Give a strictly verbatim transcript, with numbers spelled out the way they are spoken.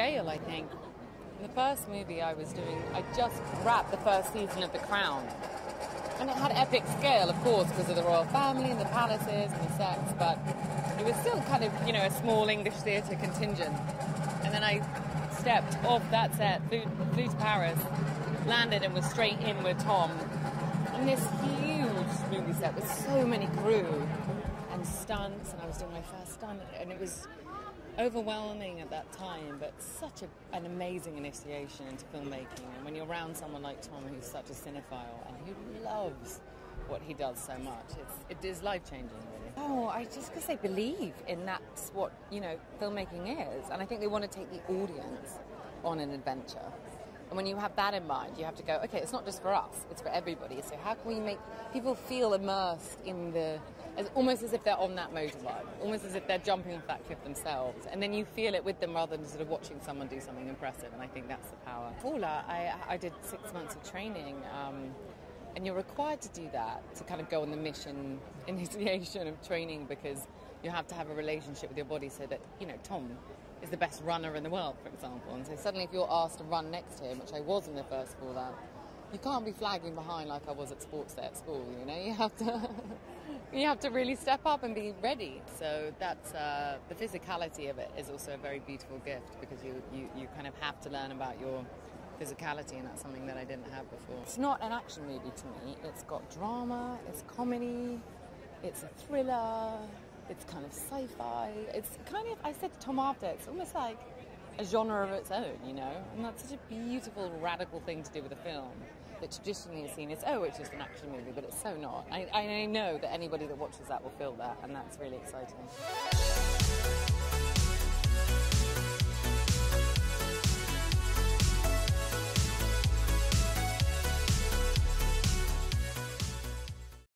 scale, I think. In the first movie I was doing, I just wrapped the first season of The Crown. And it had epic scale, of course, because of the royal family and the palaces and the sets, but it was still kind of, you know, a small English theatre contingent. And then I stepped off that set, flew, flew to Paris, landed and was straight in with Tom. And this huge movie set with so many crew and stunts, and I was doing my first stunt, and it was overwhelming at that time, but such a, an amazing initiation into filmmaking. And when you're around someone like Tom, who's such a cinephile and who loves what he does so much, it's, it is life-changing, really. Oh, I just because they believe in that's what, you know, filmmaking is, and I think they want to take the audience on an adventure. And when you have that in mind, you have to go, okay, it's not just for us, it's for everybody. So how can we make people feel immersed in the, as, almost as if they're on that motorbike, almost as if they're jumping off that cliff themselves. And then you feel it with them rather than sort of watching someone do something impressive. And I think that's the power. Paula, I, I did six months of training, um, and you're required to do that, to kind of go on the mission initiation of training, because you have to have a relationship with your body so that, you know, Tom is the best runner in the world, for example. And so suddenly if you're asked to run next to him, which I was in the first fallout, you can't be flagging behind like I was at sports day at school, you know? You have to you have to really step up and be ready. So that's, uh, the physicality of it is also a very beautiful gift, because you, you, you kind of have to learn about your physicality, and that's something that I didn't have before. It's not an action movie to me. It's got drama, it's comedy, it's a thriller, it's kind of sci-fi. It's kind of, I said to Tom after, it's almost like a genre of its own, you know? And that's such a beautiful, radical thing to do with a film that traditionally is seen as, oh, it's just an action movie, but it's so not. I, I know that anybody that watches that will feel that, and that's really exciting.